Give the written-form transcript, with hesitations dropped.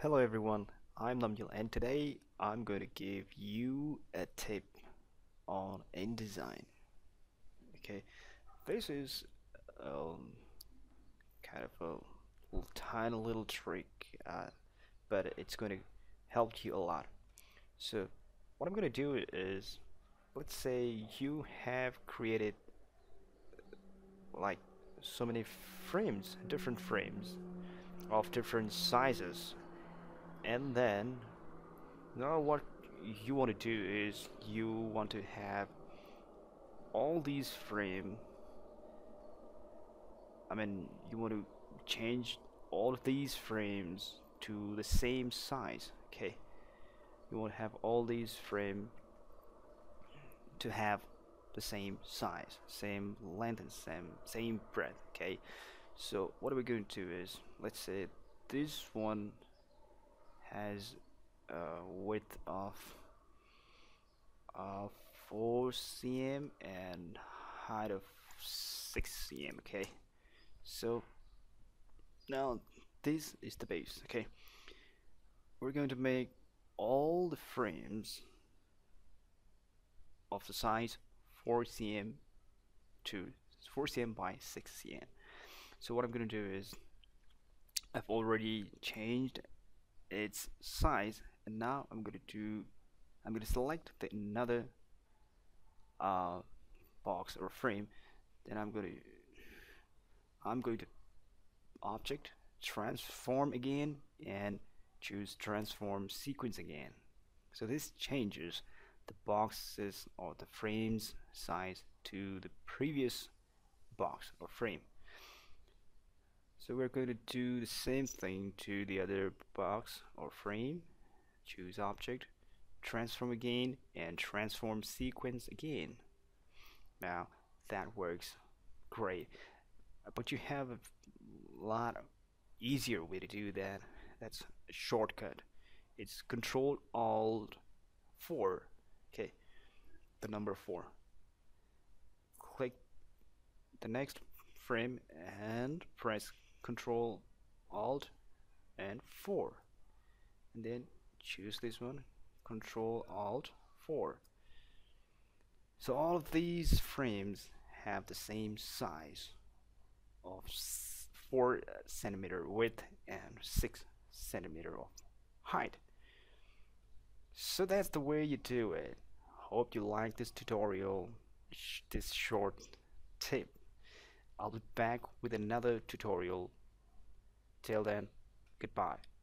Hello everyone, I'm Namjil and today I'm going to give you a tip on InDesign. Okay, this is kind of a tiny little trick, but it's going to help you a lot. So what I'm going to do is, let's say you have created like so many frames, different frames of different sizes, and then now what you want to do is you want to have all these frames. I mean, you want to change all of these frames to the same size. Okay, you want to have all these frames to have the same size, same length, and same breadth. Okay, so what we're going to do is, let's say this one has a width of 4 cm and height of 6 cm. Okay, so now this is the base. Okay, we're going to make all the frames of the size 4 cm to 4 cm by 6 cm. So what I'm going to do is, I've already changed its size, and now I'm going to select another box or frame. Then I'm going to object, transform again, and choose transform sequence again. So this changes the boxes or the frames size to the previous box or frame. So we're going to do the same thing to the other box or frame. Choose object, transform again, and transform sequence again. Now that works great, but you have a lot of easier way to do that. That's a shortcut. It's Ctrl Alt 4. Okay, the number 4. Click the next frame and press Ctrl Alt and 4, and then choose this one, Ctrl Alt 4. So all of these frames have the same size of 4 centimeter width and 6 centimeter of height. So that's the way you do it. Hope you like this tutorial, this short tip. I'll be back with another tutorial. Till then, goodbye.